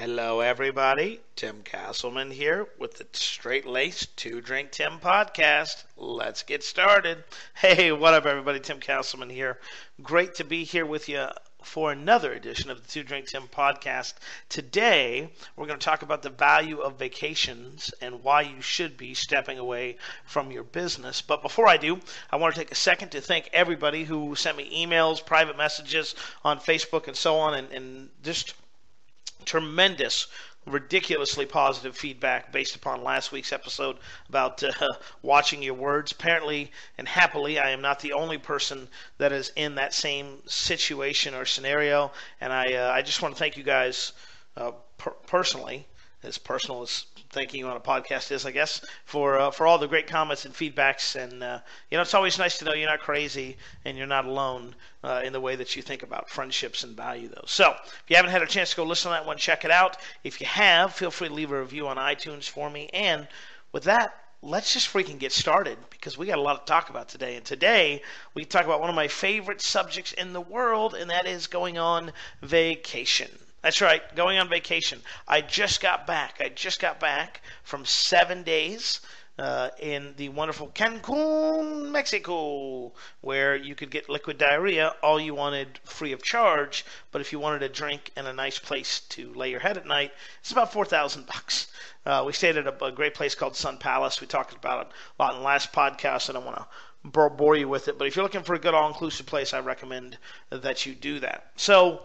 Hello, everybody. Tim Castleman here with the Straight Laced 2 Drink Tim Podcast. Let's get started. Hey, what up, everybody? Tim Castleman here. Great to be here with you for another edition of the 2 Drink Tim Podcast. Today, we're going to talk about the value of vacations and why you should be stepping away from your business. But before I do, I want to take a second to thank everybody who sent me emails, private messages on Facebook and so on, and just tremendous, ridiculously positive feedback based upon last week's episode about watching your words. Apparently and happily, I am not the only person that is in that same situation or scenario, and I just want to thank you guys personally, as personal as thanking you on a podcast is, I guess, for all the great comments and feedbacks. And it's always nice to know you're not crazy and you're not alone in the way that you think about friendships and value those. So if you haven't had a chance to go listen to that one, check it out. If you have, feel free to leave a review on iTunes for me. And with that, let's just freaking get started, because we got a lot to talk about today. And today we talk about one of my favorite subjects in the world, and that is going on vacation. That's right, going on vacation. I just got back from 7 days in the wonderful Cancun, Mexico, where you could get liquid diarrhea all you wanted free of charge. But if you wanted a drink and a nice place to lay your head at night, it's about $4,000. We stayed at a great place called Sun Palace. We talked about it a lot in the last podcast, and I don't want to bore you with it. But if you're looking for a good all-inclusive place, I recommend that you do that. So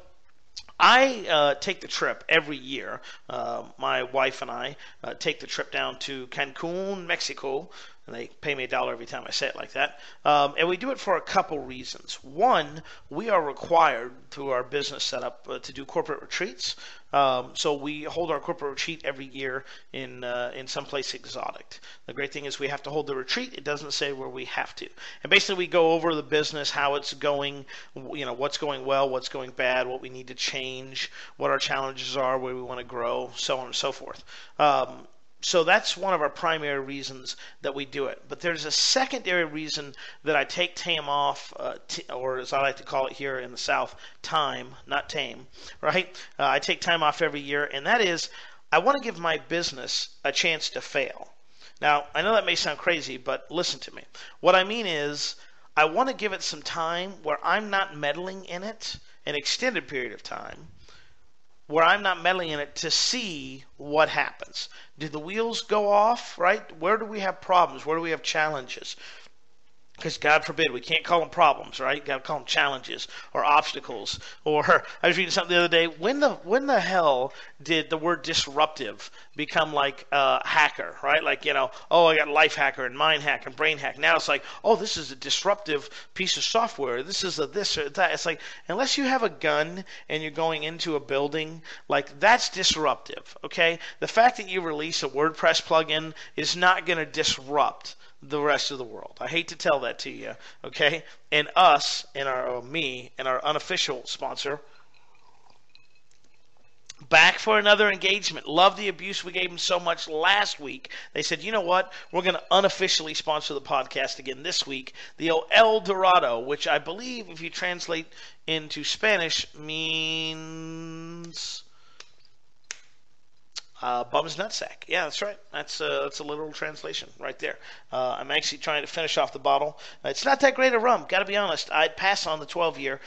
I take the trip every year. My wife and I take the trip down to Cancun, Mexico, and they pay me $1 every time I say it like that. And we do it for a couple reasons. One, we are required through our business setup to do corporate retreats. So we hold our corporate retreat every year in someplace exotic. The great thing is we have to hold the retreat. It doesn't say where we have to. And basically we go over the business, how it's going, what's going well, what's going bad, what we need to change, what our challenges are, where we want to grow, so on and so forth. So that's one of our primary reasons that we do it. But there's a secondary reason that I take time off, or as I like to call it here in the South, time, not tame, right? I take time off every year, and that is I want to give my business a chance to fail. Now, I know that may sound crazy, but listen to me. What I mean is I want to give it some time where I'm not meddling in it, an extended period of time, where I'm not meddling in it, to see what happens. Do the wheels go off, right? Where do we have problems? Where do we have challenges? Because God forbid, we can't call them problems, right? Got to call them challenges or obstacles. Or I was reading something the other day. When the hell did the word disruptive become like hacker, right? Like, oh, I got life hacker and mind hack and brain hack. Now it's like, oh, this is a disruptive piece of software. This is a this or that. It's like, unless you have a gun and you're going into a building, like, that's disruptive, okay? The fact that you release a WordPress plugin is not going to disrupt the rest of the world. I hate to tell that to you, okay? And us, and me, and our unofficial sponsor, back for another engagement. Love the abuse we gave them so much last week. They said, you know what? We're going to unofficially sponsor the podcast again this week. The El Dorado, which I believe, if you translate into Spanish, means bum's nutsack. Yeah, that's right. That's a literal translation right there. I'm actually trying to finish off the bottle. It's not that great a rum, got to be honest. I'd pass on the 12-year,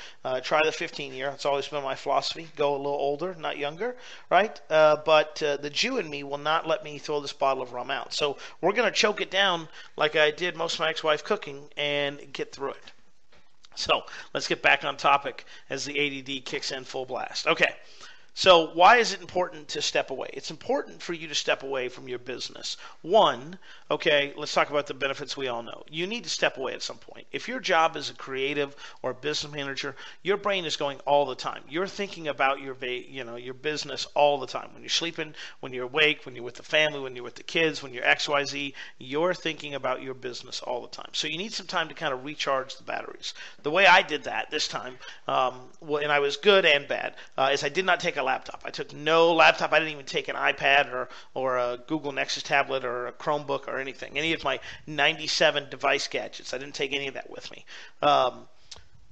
try the 15-year. It's always been my philosophy. Go a little older, not younger, right? But the Jew in me will not let me throw this bottle of rum out. So we're going to choke it down like I did most of my ex-wife cooking and get through it. So let's get back on topic as the ADD kicks in full blast. Okay. So why is it important to step away? It's important for you to step away from your business. One, okay, let's talk about the benefits we all know. You need to step away at some point. If your job is a creative or business manager, your brain is going all the time. You're thinking about your business all the time. When you're sleeping, when you're awake, when you're with the family, when you're with the kids, when you're XYZ, you're thinking about your business all the time. So you need some time to kind of recharge the batteries. The way I did that this time, and I was good and bad, is I did not take a laptop. I took no laptop. I didn't even take an iPad or a Google Nexus tablet or a Chromebook or anything. Any of my 97 device gadgets. I didn't take any of that with me. But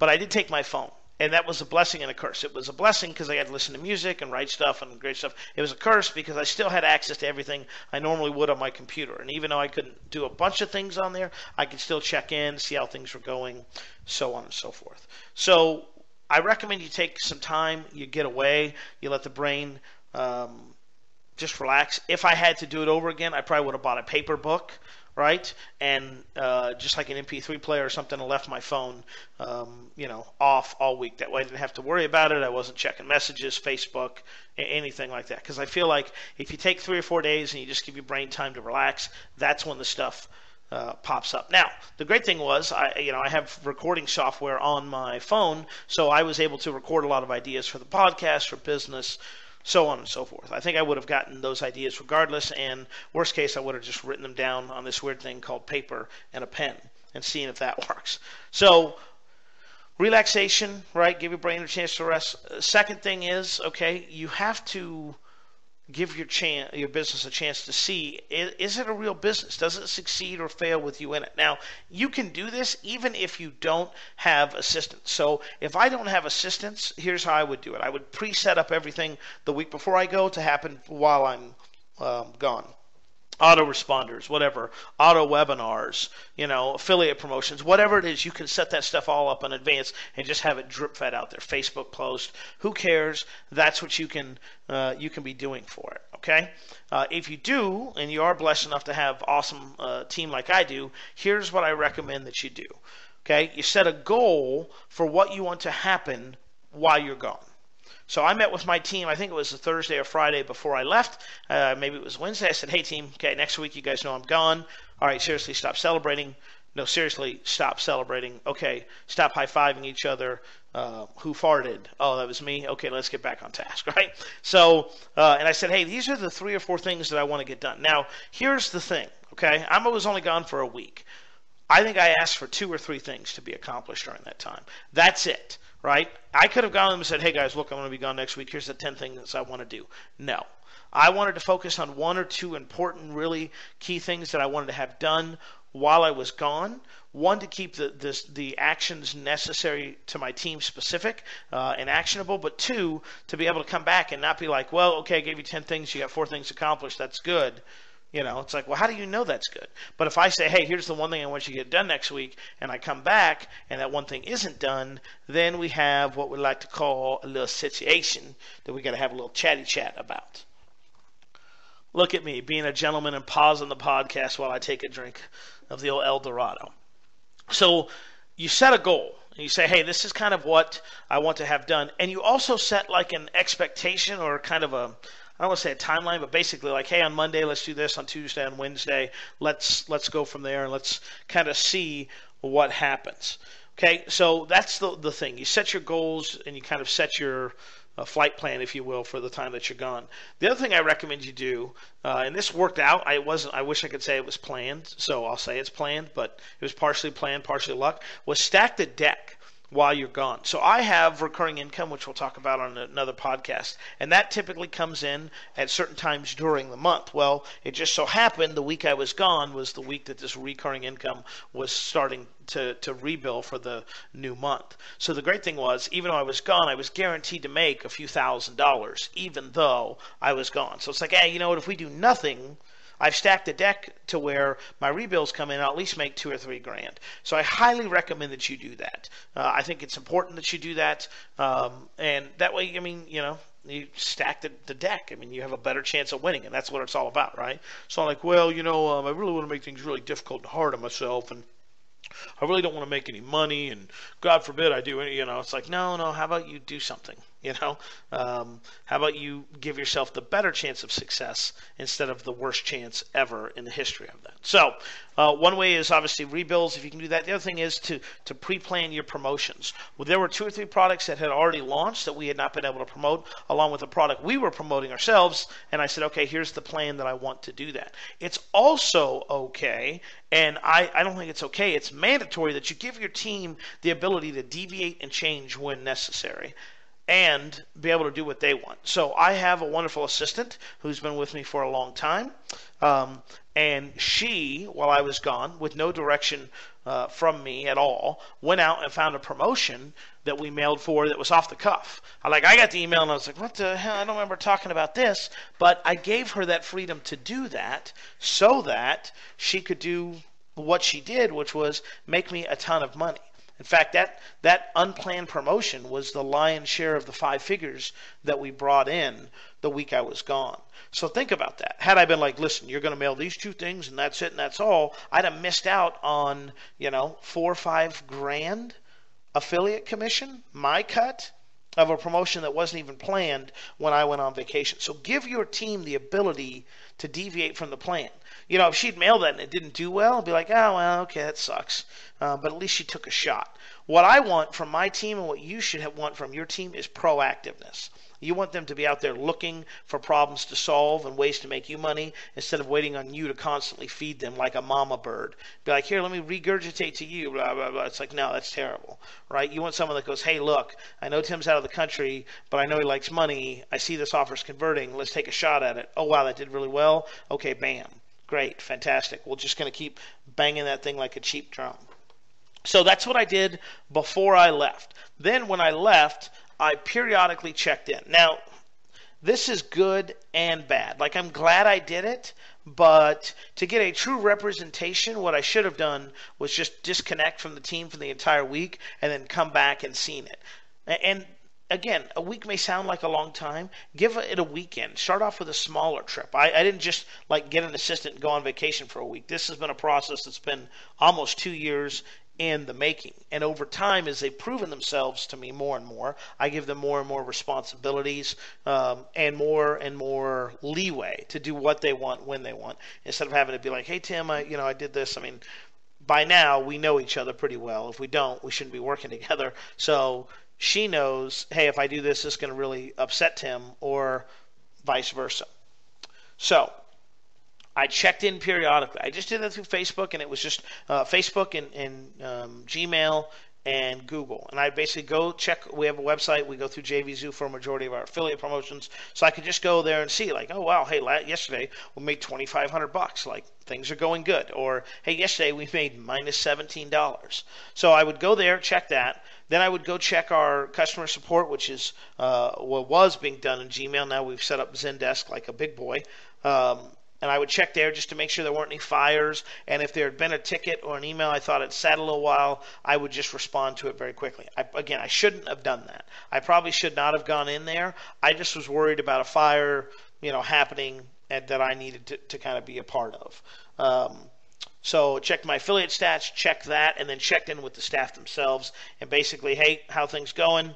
I did take my phone. And that was a blessing and a curse. It was a blessing because I had to listen to music and write stuff and great stuff. It was a curse because I still had access to everything I normally would on my computer. And even though I couldn't do a bunch of things on there, I could still check in, see how things were going, so on and so forth. So I recommend you take some time, you get away, you let the brain just relax. If I had to do it over again, I probably would have bought a paper book, right? And just like an MP3 player or something, I left my phone, you know, off all week. That way I didn't have to worry about it. I wasn't checking messages, Facebook, anything like that. Because I feel like if you take 3 or 4 days and you just give your brain time to relax, that's when the stuff pops up. Now, the great thing was, I have recording software on my phone, so I was able to record a lot of ideas for the podcast, for business, so on and so forth. I think I would have gotten those ideas regardless, and worst case, I would have just written them down on this weird thing called paper and a pen and seeing if that works. So relaxation, right? Give your brain a chance to rest. Second thing is, okay, you have to give your business a chance to see, is it a real business? Does it succeed or fail with you in it? Now, you can do this even if you don't have assistants. So if I don't have assistants, here's how I would do it. I would pre-set up everything the week before I go to happen while I'm gone. Autoresponders, whatever, auto webinars, you know, affiliate promotions, whatever it is, you can set that stuff all up in advance and just have it drip fed out there. Facebook post, who cares? That's what you can be doing for it. Okay, if you do, and you are blessed enough to have awesome team like I do, here's what I recommend that you do. Okay, you set a goal for what you want to happen while you're gone. So I met with my team, I think it was the Thursday or Friday before I left. Maybe it was Wednesday. I said, hey, team, okay, next week you guys know I'm gone. All right, seriously, stop celebrating. No, seriously, stop celebrating. Okay, stop high-fiving each other. Who farted? Oh, that was me. Okay, let's get back on task, right? So, and I said, hey, these are the 3 or 4 things that I want to get done. Now, here's the thing, okay? I was only gone for a week. I think I asked for 2 or 3 things to be accomplished during that time. That's it. Right? I could have gone to them and said, hey guys, look, I'm going to be gone next week. Here's the 10 things I want to do. No. I wanted to focus on 1 or 2 important, really key things that I wanted to have done while I was gone. One, to keep the actions necessary to my team specific and actionable, but 2, to be able to come back and not be like, well, okay, I gave you 10 things, you got 4 things accomplished, that's good. You know, it's like, well, how do you know that's good? But if I say, hey, here's the 1 thing I want you to get done next week, and I come back and that 1 thing isn't done, then we have what we like to call a little situation that we got to have a little chatty chat about. Look at me being a gentleman and pausing the podcast while I take a drink of the old El Dorado. So you set a goal. You say, hey, this is kind of what I want to have done. And you also set like an expectation or kind of a, I don't want to say a timeline, but basically like, hey, on Monday, let's do this. On Tuesday, on Wednesday, let's go from there and let's kind of see what happens. Okay, so that's the thing. You set your goals and you kind of set your flight plan, if you will, for the time that you're gone. The other thing I recommend you do, and this worked out. I wish I could say it was planned, so I'll say it's planned, but it was partially planned, partially luck, was stack the deck while you're gone. So I have recurring income, which we'll talk about on another podcast, and that typically comes in at certain times during the month. Well, it just so happened the week I was gone was the week that this recurring income was starting to rebuild for the new month. So the great thing was, even though I was gone, I was guaranteed to make a few $1,000s, even though I was gone. So it's like, hey, you know what, if we do nothing, I've stacked the deck to where my rebuilds come in, I'll at least make $2,000 or $3,000. So I highly recommend that you do that. I think it's important that you do that. And that way, I mean, you know, you stack the deck. I mean, you have a better chance of winning, and that's what it's all about, right? So I'm like, well, you know, I really want to make things really difficult and hard on myself, and I really don't want to make any money, and God forbid I do any, you know. It's like, no, how about you do something? You know, how about you give yourself the better chance of success instead of the worst chance ever in the history of that? So one way is obviously rebuilds, if you can do that. The other thing is to pre-plan your promotions. Well, there were 2 or 3 products that had already launched that we had not been able to promote, along with a product we were promoting ourselves. And I said, okay, here's the plan that I want to do that. It's also okay, and I don't think it's okay, it's mandatory that you give your team the ability to deviate and change when necessary, and be able to do what they want. So I have a wonderful assistant who's been with me for a long time. And she, while I was gone, with no direction from me at all, went out and found a promotion that we mailed for that was off the cuff. I got the email and I was like, what the hell? I don't remember talking about this. But I gave her that freedom to do that so that she could do what she did, which was make me a ton of money. In fact, that unplanned promotion was the lion's share of the 5 figures that we brought in the week I was gone. So think about that. Had I been like, listen, you're going to mail these 2 things and that's it and that's all, I'd have missed out on, you know, $4,000 or $5,000 affiliate commission, my cut of a promotion that wasn't even planned when I went on vacation. So give your team the ability to deviate from the plan. You know, if she'd mailed that and it didn't do well, I'd be like, oh, well, okay, that sucks. But at least she took a shot. What I want from my team and what you should want from your team is proactiveness. You want them to be out there looking for problems to solve and ways to make you money instead of waiting on you to constantly feed them like a mama bird. Be like, here, let me regurgitate to you, blah, blah, blah. It's like, no, that's terrible, right? You want someone that goes, hey, look, I know Tim's out of the country, but I know he likes money. I see this offer's converting. Let's take a shot at it. Oh, wow, that did really well. Okay, bam. Great, fantastic. We're just going to keep banging that thing like a cheap drum. So that's what I did before I left. Then when I left, I periodically checked in. Now, this is good and bad. Like, I'm glad I did it, but to get a true representation, what I should have done was just disconnect from the team for the entire week and then come back and seen it. And again, a week may sound like a long time. Give it a weekend. Start off with a smaller trip. I didn't just like get an assistant and go on vacation for a week. This has been a process that's been almost 2 years in the making. And over time, as they've proven themselves to me more and more, I give them more and more responsibilities and more leeway to do what they want when they want, instead of having to be like, hey, Tim, I did this. I mean, by now, we know each other pretty well. If we don't, we shouldn't be working together. So she knows, hey, if I do this, it's going to really upset Tim, or vice versa. So I checked in periodically. I just did that through Facebook, and it was just Facebook and Gmail and Google. And I basically go check. We have a website. We go through JVZoo for a majority of our affiliate promotions. So I could just go there and see, like, oh, wow, hey, yesterday we made $2,500. Like, things are going good. Or, hey, yesterday we made minus $17. So I would go there, check that. Then I would go check our customer support, which is what was being done in Gmail. Now we've set up Zendesk like a big boy. And I would check there just to make sure there weren't any fires. And if there had been a ticket or an email I thought it sat a little while, I would just respond to it very quickly. Again, I shouldn't have done that. I probably should not have gone in there. I just was worried about a fire, happening and that I needed to kind of be a part of. So checked my affiliate stats, checked that, and then checked in with the staff themselves and basically, hey, how things going?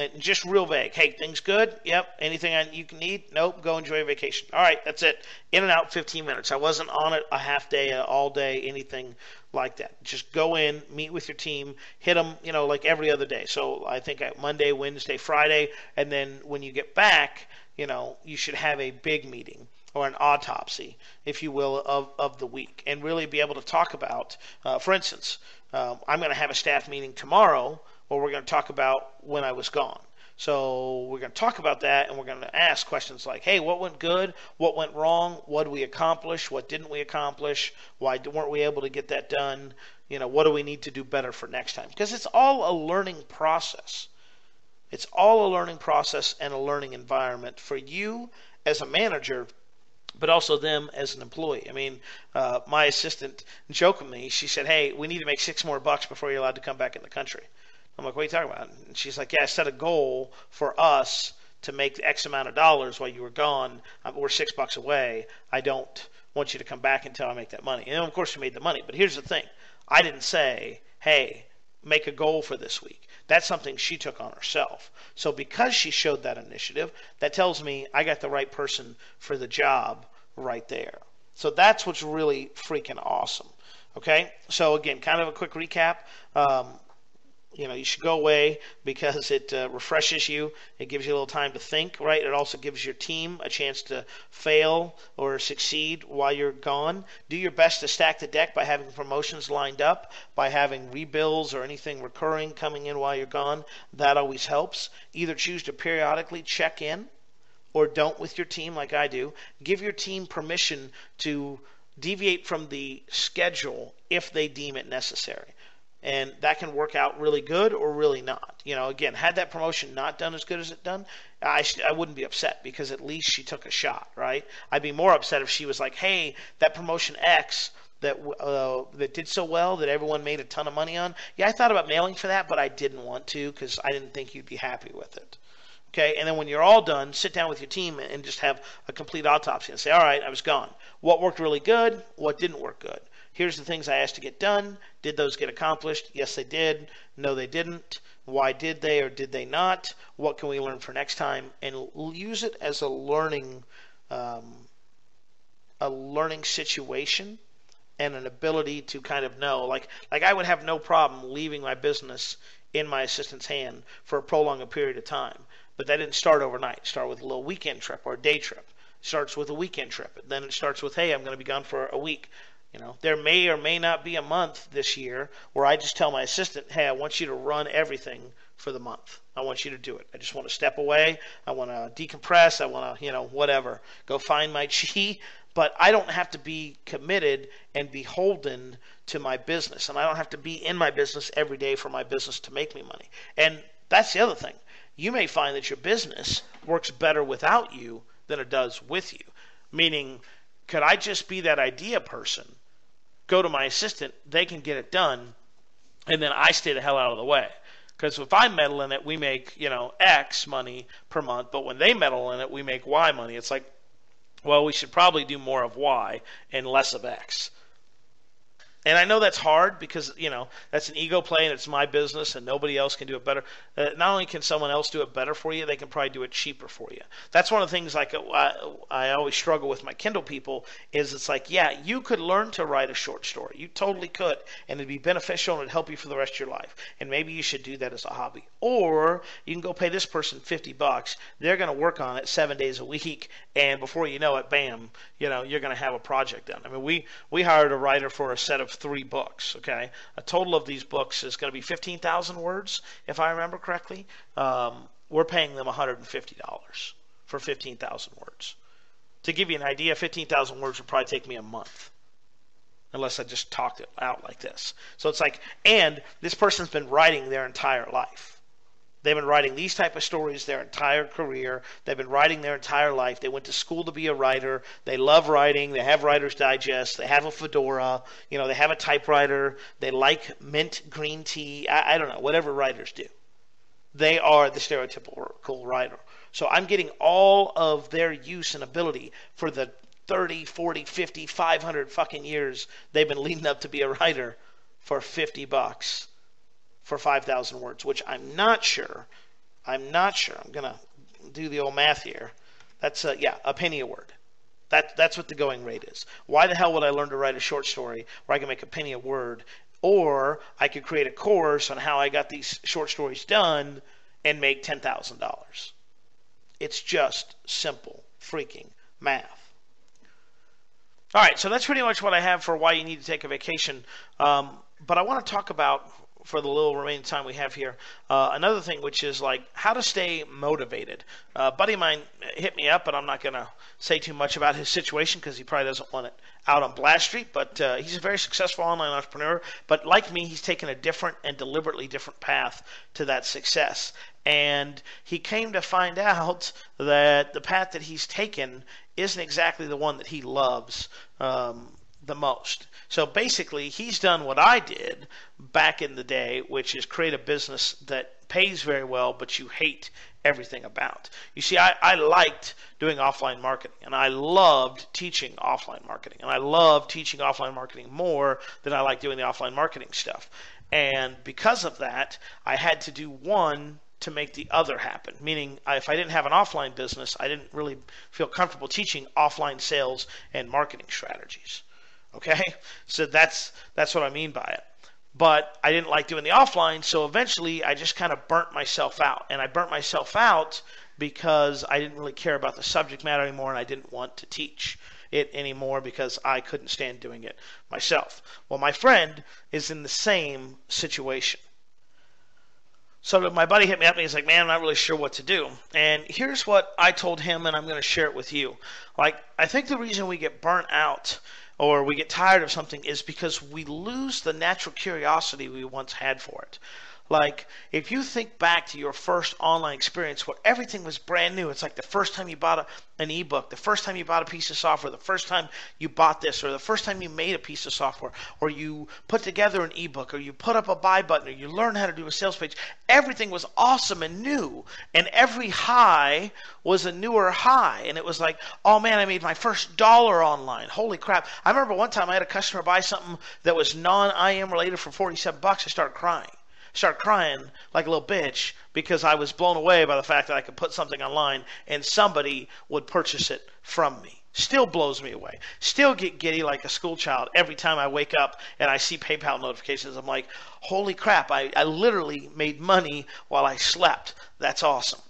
And just real vague. Hey, things good? Yep. Anything you can need? Nope. Go enjoy your vacation. All right, that's it. In and out, 15 minutes. I wasn't on it a half day, all day, anything like that. Just go in, meet with your team, hit them, like every other day. So I think Monday, Wednesday, Friday, and then when you get back, you should have a big meeting, or an autopsy, if you will, of the week, and really be able to talk about, for instance, I'm going to have a staff meeting tomorrow where we're going to talk about when I was gone. So we're going to talk about that, and we're going to ask questions like, hey, what went good? What went wrong? What did we accomplish? What didn't we accomplish? Why weren't we able to get that done? What do we need to do better for next time? Because it's all a learning process. It's all a learning process and a learning environment for you as a manager, but also them as an employee. I mean, my assistant joked with me. She said, hey, we need to make 6 more bucks before you're allowed to come back in the country. I'm like, what are you talking about? And she's like, yeah, I set a goal for us to make X amount of dollars while you were gone. We're $6 away. I don't want you to come back until I make that money. And of course, we made the money. But here's the thing. I didn't say, hey, make a goal for this week. That's something she took on herself. So because she showed that initiative, that tells me I got the right person for the job right there. So that's what's really freaking awesome. Okay? So again, kind of a quick recap. You should go away because it refreshes you. It gives you a little time to think, right? It also gives your team a chance to fail or succeed while you're gone. Do your best to stack the deck by having promotions lined up, by having rebills or anything recurring coming in while you're gone. That always helps. Either choose to periodically check in or don't with your team like I do. Give your team permission to deviate from the schedule if they deem it necessary. And that can work out really good or really not. You know, again, had that promotion not done as good as it done, I wouldn't be upset because at least she took a shot, right? I'd be more upset if she was like, hey, that promotion X that did so well that everyone made a ton of money on, yeah, I thought about mailing for that, but I didn't want to because I didn't think you'd be happy with it. Okay, and then when you're all done, sit down with your team and just have a complete autopsy and say, all right, I was gone. What worked really good? What didn't work good? Here's the things I asked to get done. Did those get accomplished? Yes, they did. No, they didn't. Why did they or did they not? What can we learn for next time? And use it as a learning situation and an ability to kind of know. Like I would have no problem leaving my business in my assistant's hand for a prolonged period of time. But that didn't start overnight. It started with a little weekend trip or a day trip. It starts with a weekend trip. Then it starts with, hey, I'm going to be gone for a week. You know, there may or may not be a month this year where I just tell my assistant, hey, I want you to run everything for the month. I want you to do it. I just want to step away. I want to decompress. I want to, you know, whatever. Go find my chi. But I don't have to be committed and beholden to my business. And I don't have to be in my business every day for my business to make me money. And that's the other thing. You may find that your business works better without you than it does with you. Meaning, could I just be that idea person? Go to my assistant, they can get it done, and then I stay the hell out of the way. Because if I meddle in it, we make, you know, X money per month, but when they meddle in it, we make Y money. It's like, well, we should probably do more of Y and less of X. And I know that's hard because, you know, that's an ego play and it's my business and nobody else can do it better. Not only can someone else do it better for you, they can probably do it cheaper for you. That's one of the things like I always struggle with my Kindle people is it's like, yeah, you could learn to write a short story. You totally could. And it'd be beneficial and it'd help you for the rest of your life. And maybe you should do that as a hobby. Or you can go pay this person $50. They're going to work on it 7 days a week. And before you know it, bam, you know, you're going to have a project done. I mean, we hired a writer for a set of 3 books, okay? A total of these books is going to be 15,000 words, if I remember correctly. We're paying them $150 for 15,000 words. To give you an idea, 15,000 words would probably take me a month, unless I just talked it out like this. So it's like, and this person's been writing their entire life. They've been writing these type of stories their entire career. They've been writing their entire life. They went to school to be a writer. They love writing. They have Writer's Digest. They have a fedora. You know, they have a typewriter. They like mint green tea. I don't know, whatever writers do. They are the stereotypical writer. So I'm getting all of their use and ability for the 30, 40, 50, 500 fucking years they've been leading up to be a writer for $50. For 5,000 words, which I'm not sure. I'm going to do the old math here. That's, yeah, a penny a word. That's what the going rate is. Why the hell would I learn to write a short story where I can make a penny a word, or I could create a course on how I got these short stories done and make $10,000? It's just simple freaking math. All right, so that's pretty much what I have for why you need to take a vacation. But I want to talk about, for the little remaining time we have here, another thing, which is like how to stay motivated. A buddy of mine hit me up, and I'm not going to say too much about his situation because he probably doesn't want it out on Blast Street, but he's a very successful online entrepreneur. But like me, he's taken a different and deliberately different path to that success. And he came to find out that the path that he's taken isn't exactly the one that he loves the most. So basically, he's done what I did back in the day, which is create a business that pays very well, but you hate everything about. You see, I liked doing offline marketing, and I loved teaching offline marketing, and I love teaching offline marketing more than I like doing the offline marketing stuff. And because of that, I had to do one to make the other happen, meaning if I didn't have an offline business, I didn't really feel comfortable teaching offline sales and marketing strategies. Okay, so that's what I mean by it. But I didn't like doing the offline, so eventually I just kind of burnt myself out. And I burnt myself out because I didn't really care about the subject matter anymore, and I didn't want to teach it anymore because I couldn't stand doing it myself. Well, my friend is in the same situation. So my buddy hit me up and he's like, man, I'm not really sure what to do. And here's what I told him, and I'm going to share it with you. Like, I think the reason we get burnt out or we get tired of something is because we lose the natural curiosity we once had for it. Like, if you think back to your first online experience where everything was brand new, it's like the first time you bought an ebook, the first time you bought a piece of software, the first time you bought this, or the first time you made a piece of software, or you put together an ebook, or you put up a buy button, or you learned how to do a sales page. Everything was awesome and new, and every high was a newer high. And it was like, oh man, I made my first dollar online. Holy crap. I remember one time I had a customer buy something that was non-IM related for $47. I started crying. Start crying like a little bitch because I was blown away by the fact that I could put something online and somebody would purchase it from me. Still blows me away. Still get giddy like a school child every time I wake up and I see PayPal notifications. I'm like, holy crap, I literally made money while I slept. That's awesome.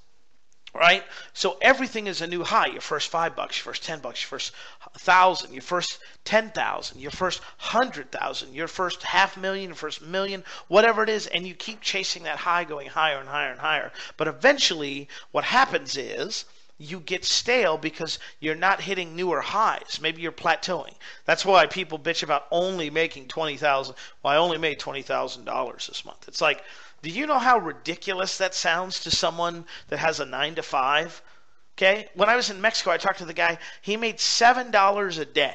Right? So everything is a new high. Your first $5, your first $10, your first $1,000, your first $10,000, your first $100,000, your first $500,000, your first $1,000,000, whatever it is, and you keep chasing that high, going higher and higher and higher. But eventually what happens is you get stale because you're not hitting newer highs. Maybe you're plateauing. That's why people bitch about only making $20,000. Well, I only made $20,000 this month. It's like, do you know how ridiculous that sounds to someone that has a 9-to-5? Okay? When I was in Mexico, I talked to the guy. He made $7 a day.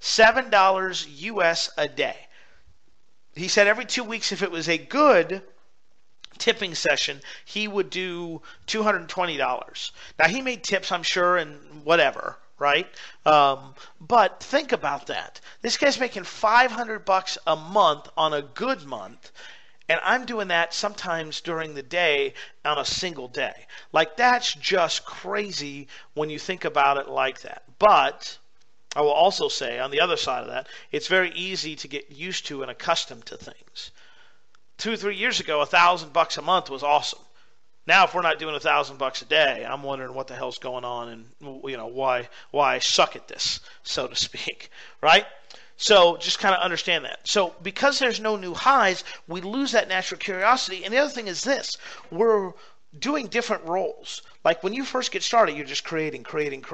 $7 US a day. He said every 2 weeks, if it was a good tipping session, he would do $220. Now, he made tips, I'm sure, and whatever, right? But think about that. This guy's making $500 a month on a good month. And I'm doing that sometimes during the day on a single day. Like, that's just crazy when you think about it like that. But I will also say, on the other side of that, it's very easy to get used to and accustomed to things. 2 or 3 years ago, $1,000 a month was awesome. Now, if we're not doing $1,000 a day, I'm wondering what the hell's going on and, you know, why I suck at this, so to speak, right? So just kind of understand that. So because there's no new highs, we lose that natural curiosity. And the other thing is this. We're doing different roles. Like when you first get started, you're just creating content.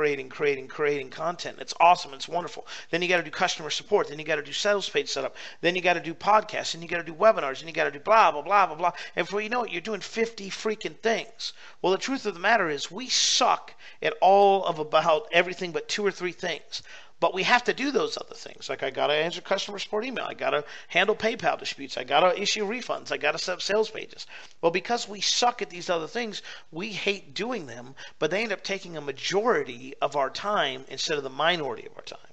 It's awesome. It's wonderful. Then you got to do customer support. Then you got to do sales page setup. Then you got to do podcasts. And you got to do webinars. And you got to do blah, blah, blah, blah, blah. And before you know it, you're doing 50 freaking things. Well, the truth of the matter is we suck at all of about everything but 2 or 3 things. But we have to do those other things. Like, I got to answer customer support email. I got to handle PayPal disputes. I got to issue refunds. I got to set up sales pages. Well, because we suck at these other things, we hate doing them, but they end up taking a majority of our time instead of the minority of our time.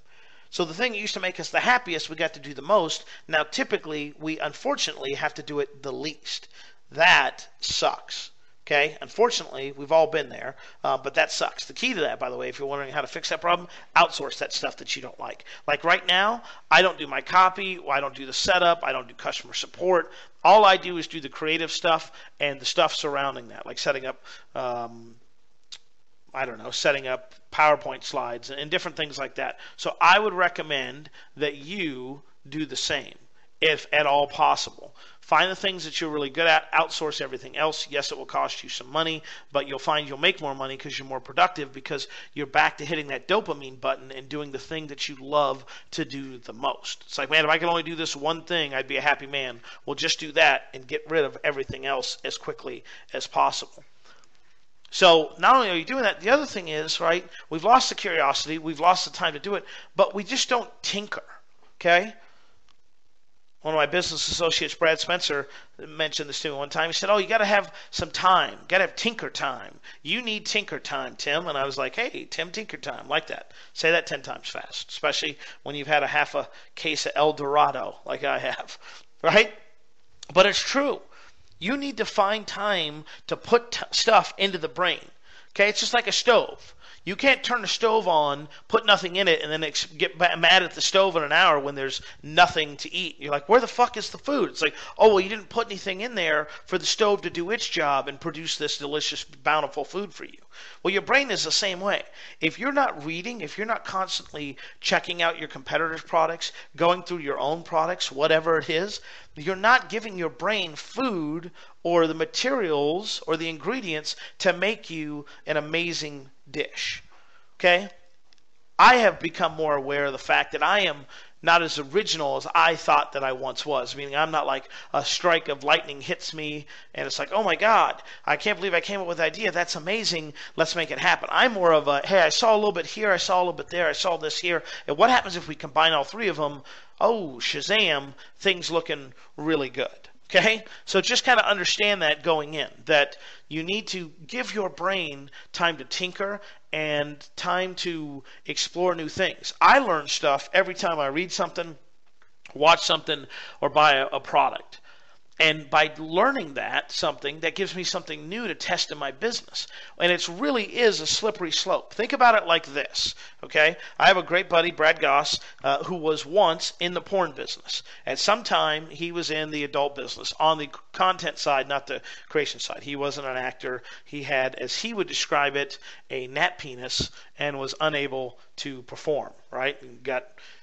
So the thing that used to make us the happiest, we got to do the most. Now, typically, we unfortunately have to do it the least. That sucks. Okay, unfortunately, we've all been there, but that sucks. The key to that, by the way, if you're wondering how to fix that problem, outsource that stuff that you don't like. Like right now, I don't do my copy, I don't do the setup, I don't do customer support. All I do is do the creative stuff and the stuff surrounding that, like setting up, I don't know, setting up PowerPoint slides and different things like that. So I would recommend that you do the same, if at all possible. Find the things that you're really good at, outsource everything else. Yes, it will cost you some money, but you'll find you'll make more money because you're more productive because you're back to hitting that dopamine button and doing the thing that you love to do the most. It's like, man, if I could only do this one thing, I'd be a happy man. Well, just do that and get rid of everything else as quickly as possible. So not only are you doing that, the other thing is, right, we've lost the curiosity, we've lost the time to do it, but we just don't tinker, okay? One of my business associates, Brad Spencer, mentioned this to me one time. He said, oh, you got to have some time. Got to have tinker time. You need tinker time, Tim. And I was like, hey, Tim, tinker time. Like that. Say that 10 times fast, especially when you've had a half a case of El Dorado like I have, right? But it's true. You need to find time to put stuff into the brain, okay? It's just like a stove. You can't turn the stove on, put nothing in it, and then get mad at the stove in an hour when there's nothing to eat. You're like, where the fuck is the food? It's like, oh, well, you didn't put anything in there for the stove to do its job and produce this delicious, bountiful food for you. Well, your brain is the same way. If you're not reading, if you're not constantly checking out your competitors' products, going through your own products, whatever it is, you're not giving your brain food or the materials or the ingredients to make you an amazing dish. Okay? I have become more aware of the fact that I am not as original as I thought that I once was. Meaning I'm not like a strike of lightning hits me and it's like, oh my God, I can't believe I came up with the idea. That's amazing. Let's make it happen. I'm more of a, hey, I saw a little bit here. I saw a little bit there. I saw this here. And what happens if we combine all three of them? Oh, Shazam, things looking really good. Okay, so just kind of understand that going in, that you need to give your brain time to tinker and time to explore new things. I learn stuff every time I read something, watch something, or buy a product. And by learning that, something, that gives me something new to test in my business. And it really is a slippery slope. Think about it like this, okay? I have a great buddy, Brad Goss, who was once in the porn business. At some time, he was in the adult business, on the content side, not the creation side. He wasn't an actor. He had, as he would describe it, a gnat penis and was unable to perform, right? And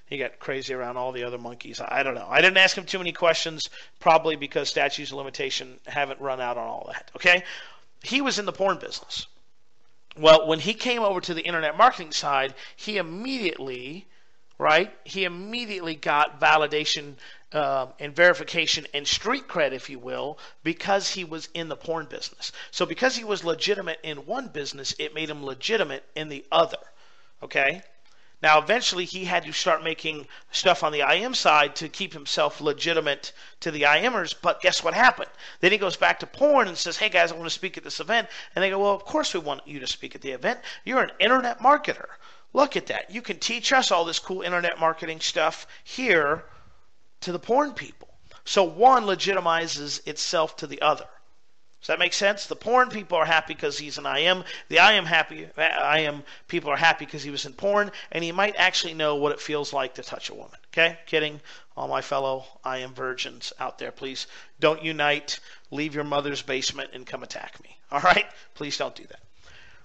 he got crazy around all the other monkeys. I don't know. I didn't ask him too many questions, probably because statutes of limitation haven't run out on all that, okay? He was in the porn business. Well, when he came over to the internet marketing side, he immediately, right, got validation and verification and street cred, if you will, because he was in the porn business. So because he was legitimate in one business, it made him legitimate in the other, okay? Now, eventually, he had to start making stuff on the IM side to keep himself legitimate to the IMers, but guess what happened? Then he goes back to porn and says, hey, guys, I want to speak at this event. And they go, well, of course we want you to speak at the event. You're an internet marketer. Look at that. You can teach us all this cool internet marketing stuff here to the porn people. So one legitimizes itself to the other. Does that make sense? The porn people are happy because he's an IM. The IM people are happy because he was in porn, and he might actually know what it feels like to touch a woman. Okay? Kidding. All my fellow IM virgins out there, please don't unite. Leave your mother's basement and come attack me. All right? Please don't do that.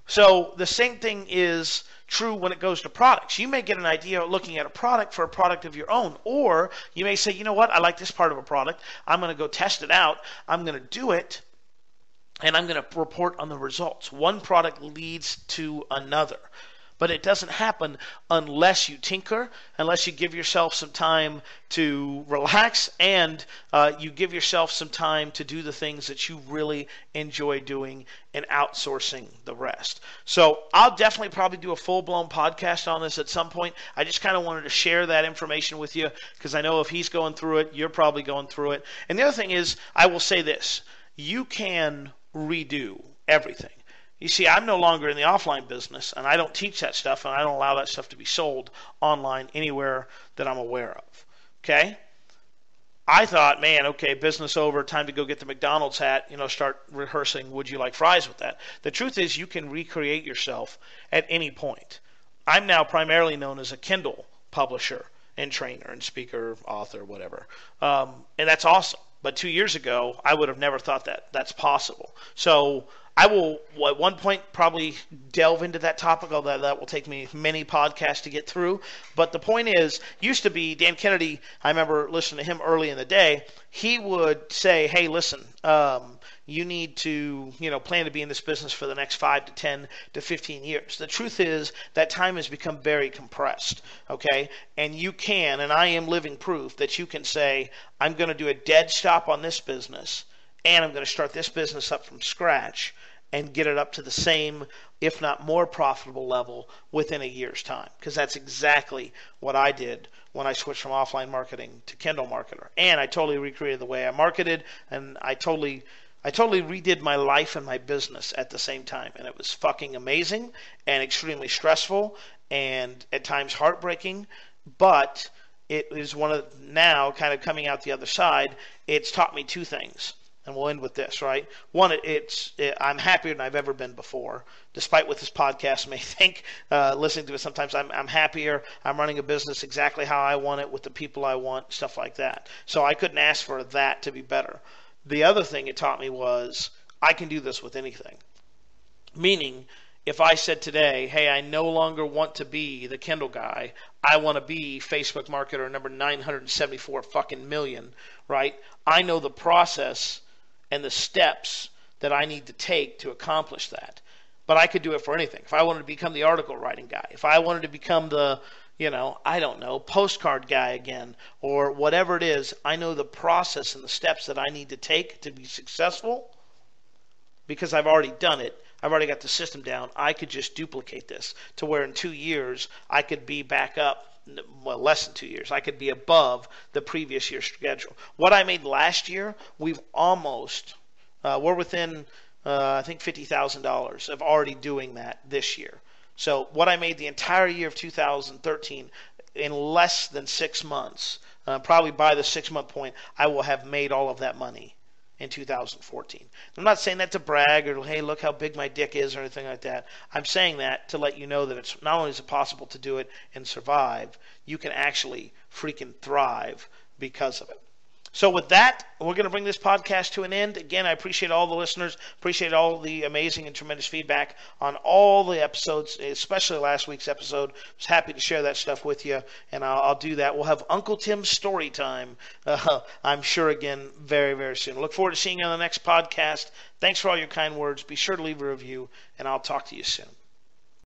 So the same thing is true when it goes to products. You may get an idea looking at a product for a product of your own, or you may say, you know what? I like this part of a product. I'm going to go test it out. I'm going to do it. And I'm going to report on the results. One product leads to another. But it doesn't happen unless you tinker, unless you give yourself some time to relax, and you give yourself some time to do the things that you really enjoy doing and outsourcing the rest. So I'll definitely probably do a full-blown podcast on this at some point. I just kind of wanted to share that information with you because I know if he's going through it, you're probably going through it. And the other thing is, I will say this. You can redo everything. You see, I'm no longer in the offline business, and I don't teach that stuff, and I don't allow that stuff to be sold online anywhere that I'm aware of. Okay? I thought, man, okay, business over, time to go get the McDonald's hat, you know, start rehearsing would you like fries with that. The truth is you can recreate yourself at any point. I'm now primarily known as a Kindle publisher and trainer and speaker, author, whatever. And that's awesome. But 2 years ago, I would have never thought that that's possible. So I will, at one point, probably delve into that topic, although that will take me many podcasts to get through. But the point is, used to be Dan Kennedy, I remember listening to him early in the day, he would say, hey, listen, you need to, you know, plan to be in this business for the next 5 to 10 to 15 years. The truth is that time has become very compressed, okay? And you can, and I am living proof, that you can say, I'm going to do a dead stop on this business, and I'm going to start this business up from scratch and get it up to the same, if not more profitable level within a year's time. Because that's exactly what I did when I switched from offline marketing to Kindle marketer. And I totally recreated the way I marketed, and I totally redid my life and my business at the same time, and it was fucking amazing and extremely stressful and at times heartbreaking, but it is one of, now kind of coming out the other side, it's taught me two things, and we'll end with this, right? One, I'm happier than I've ever been before, despite what this podcast may think. Listening to it sometimes, I'm happier. I'm running a business exactly how I want it with the people I want, stuff like that. So I couldn't ask for that to be better. The other thing it taught me was I can do this with anything. Meaning, if I said today, hey, I no longer want to be the Kindle guy. I want to be Facebook marketer number 974 fucking million, right? I know the process and the steps that I need to take to accomplish that. But I could do it for anything. If I wanted to become the article writing guy, if I wanted to become the you know, I don't know, postcard guy again, or whatever it is. I know the process and the steps that I need to take to be successful because I've already done it. I've already got the system down. I could just duplicate this to where in 2 years I could be back up, well, less than 2 years. I could be above the previous year's schedule. What I made last year, we've almost, we're within, I think, $50,000 of already doing that this year. So what I made the entire year of 2013 in less than 6 months, probably by the 6-month point, I will have made all of that money in 2014. I'm not saying that to brag or, hey, look how big my dick is or anything like that. I'm saying that to let you know that it's not only is it possible to do it and survive, you can actually freaking thrive because of it. So with that, we're going to bring this podcast to an end. Again, I appreciate all the listeners, appreciate all the amazing and tremendous feedback on all the episodes, especially last week's episode. I was happy to share that stuff with you, and I'll do that. We'll have Uncle Tim's story time, I'm sure, again, very, very soon. Look forward to seeing you on the next podcast. Thanks for all your kind words. Be sure to leave a review, and I'll talk to you soon.